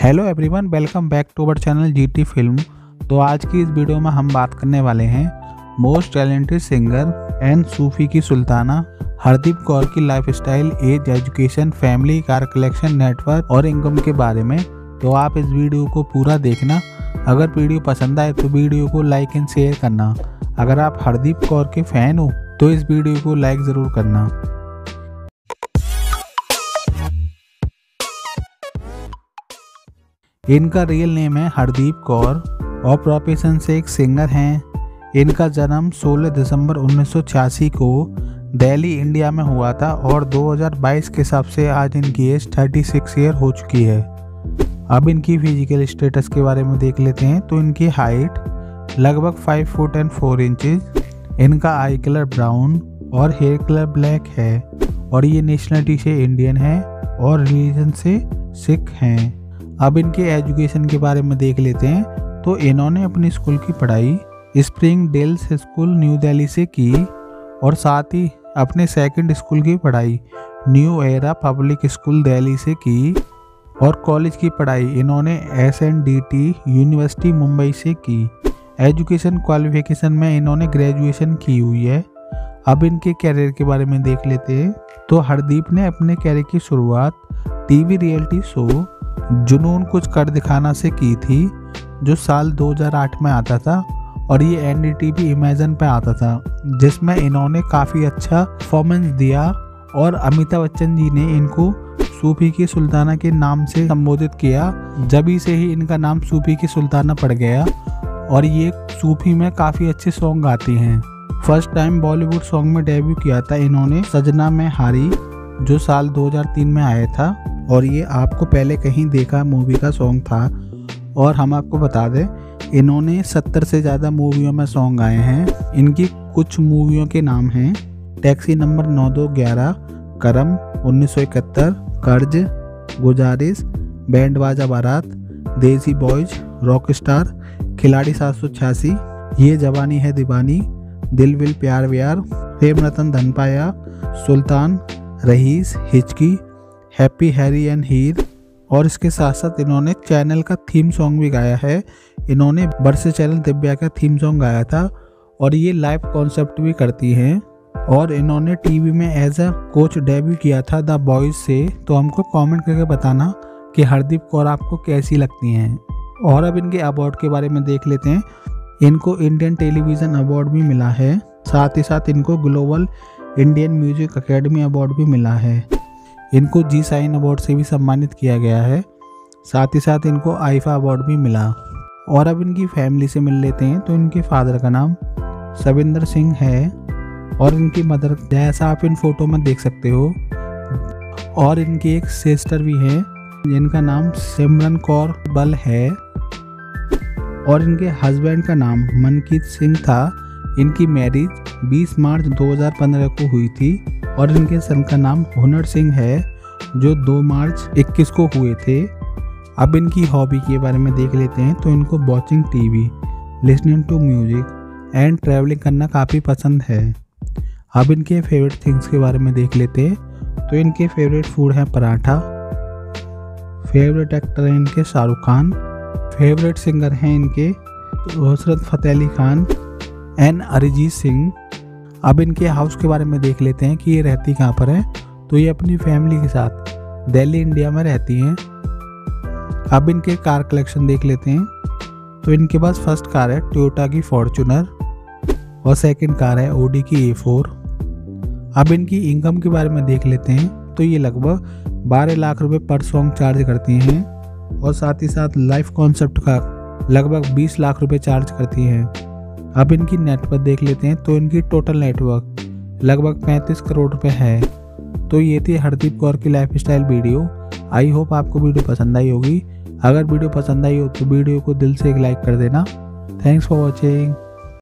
Hello everyone, welcome back to our channel GT. Film. तो आज की इस वीडियो में हम बात करने वाले हैं मोस्ट टैलेंटेड सिंगर एंड सूफी की सुल्ताना हरदीप कौर की lifestyle, age, education, family, car collection, network और इनकम के बारे में। तो आप इस वीडियो को पूरा देखना। अगर वीडियो पसंद आए तो वीडियो को लाइक एंड शेयर करना। अगर आप हरदीप कौर के फैन हो तो इस वीडियो को लाइक ज़रूर करना। इनका रियल नेम है हरदीप कौर और प्रोफेशन से एक सिंगर हैं। इनका जन्म 16 दिसंबर 1986 को दिल्ली, इंडिया में हुआ था और 2022 के हिसाब से आज इनकी एज 36 ईयर हो चुकी है। अब इनकी फिजिकल स्टेटस के बारे में देख लेते हैं। तो इनकी हाइट लगभग 5 फुट एंड 4 इंचेज। इनका आई कलर ब्राउन और हेयर कलर ब्लैक है और ये नेशनलिटी से इंडियन है और रिलीजन से सिख हैं। अब इनके एजुकेशन के बारे में देख लेते हैं। तो इन्होंने अपनी स्कूल की पढ़ाई spring dells school, New Delhi से की और साथ ही अपने सेकंड स्कूल की पढ़ाई New Era Public School Delhi से की और कॉलेज की पढ़ाई इन्होंने एसएनडीटी यूनिवर्सिटी मुंबई से की। एजुकेशन क्वालिफिकेशन में इन्होंने ग्रेजुएशन की हुई है। अब इनके कैरियर के बारे में देख लेते हैं। तो हरदीप ने अपने कैरियर की शुरुआत टीवी रियलिटी शो जुनून कुछ कर दिखाना से की थी, जो साल 2008 में आता था और ये एनडीटीवी इमेजिन पे आता था, जिसमें इन्होंने काफ़ी अच्छा परफॉर्मेंस दिया और अमिताभ बच्चन जी ने इनको सूफी की सुल्ताना के नाम से संबोधित किया। जब से ही इनका नाम सूफी की सुल्ताना पड़ गया और ये सूफी में काफ़ी अच्छे सॉन्ग गाती हैं। फर्स्ट टाइम बॉलीवुड सॉन्ग में डेब्यू किया था इन्होंने सजना में हारी, जो साल 2003 में आया था और ये आपको पहले कहीं देखा मूवी का सॉन्ग था। और हम आपको बता दें, इन्होंने 70 से ज़्यादा मूवियों में सॉन्ग आए हैं। इनकी कुछ मूवियों के नाम हैं टैक्सी नंबर 9-2-11, करम 1971, कर्ज, गुजारिश, बैंडवाजा बारात, देसी बॉयज, रॉक स्टार, खिलाड़ी 786, ये जवानी है दीवानी, दिल विल प्यार व्यार, fame Ratan Dhan Payo, Sultan, Raees, Hichki, Happy Harry and Heer. और इसके साथ साथ इन्होंने चैनल का थीम सॉन्ग भी गाया है। इन्होंने बरस चैनल दिव्या का थीम सॉन्ग गाया था और ये लाइव कॉन्सेप्ट भी करती हैं। और इन्होंने टीवी में एज अ कोच डेब्यू किया था द बॉयज़ से। तो हमको कमेंट करके बताना कि हरदीप कौर आपको कैसी लगती हैं। और अब इनके अवार्ड के बारे में देख लेते हैं। इनको इंडियन टेलीविज़न अवार्ड भी मिला है, साथ ही साथ इनको global Indian music academy award भी मिला है। इनको जी साइन अवार्ड से भी सम्मानित किया गया है, साथ ही साथ इनको आईफा अवार्ड भी मिला। और अब इनकी फैमिली से मिल लेते हैं। तो इनके फादर का नाम सविंदर सिंह है और इनकी मदर, जैसा आप इन फोटो में देख सकते हो, और इनकी एक सिस्टर भी है जिनका नाम सिमरन कौर बल है और इनके हस्बैंड का नाम मनकीत सिंह था। इनकी मैरिज 20 मार्च 2015 को हुई थी और इनके सन का नाम हुनर सिंह है, जो 2 मार्च 21 को हुए थे। अब इनकी हॉबी के बारे में देख लेते हैं। तो इनको watching TV, listening to music and travelling करना काफ़ी पसंद है। अब इनके फेवरेट थिंग्स के बारे में देख लेते हैं। तो इनके फेवरेट फूड हैं पराठा। फेवरेट एक्टर हैं इनके शाहरुख खान। फेवरेट सिंगर हैं इनके हसरत फतेह अली खान एंड अरिजीत सिंह। अब इनके हाउस के बारे में देख लेते हैं कि ये रहती कहाँ पर है। तो ये अपनी फैमिली के साथ दिल्ली, इंडिया में रहती हैं। अब इनके कार कलेक्शन देख लेते हैं। तो इनके पास फर्स्ट कार है टोयोटा की फॉर्चूनर और सेकंड कार है ओडी की A4। अब इनकी इनकम के बारे में देख लेते हैं। तो ये लगभग 12 लाख रुपये पर सॉन्ग चार्ज करती हैं और साथ ही साथ लाइफ कॉन्सेप्ट का लगभग 20 लाख रुपये चार्ज करती हैं। अब इनकी नेटवर्क देख लेते हैं। तो इनकी टोटल नेटवर्क लगभग 35 करोड़ रुपए है। तो ये थी हरदीप कौर की लाइफस्टाइल वीडियो। आई होप आपको वीडियो पसंद आई होगी। अगर वीडियो पसंद आई हो तो वीडियो को दिल से एक लाइक कर देना। Thanks for watching.